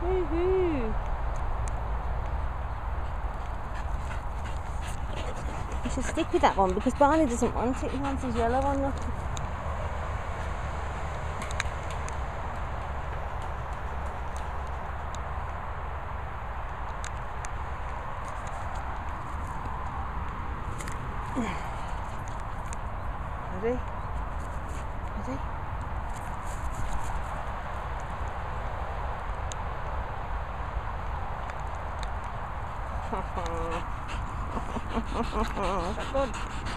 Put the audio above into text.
Woohoo! I should stick with that one because Barney doesn't want it, he wants his yellow one, look. Ready? Ready? That's good.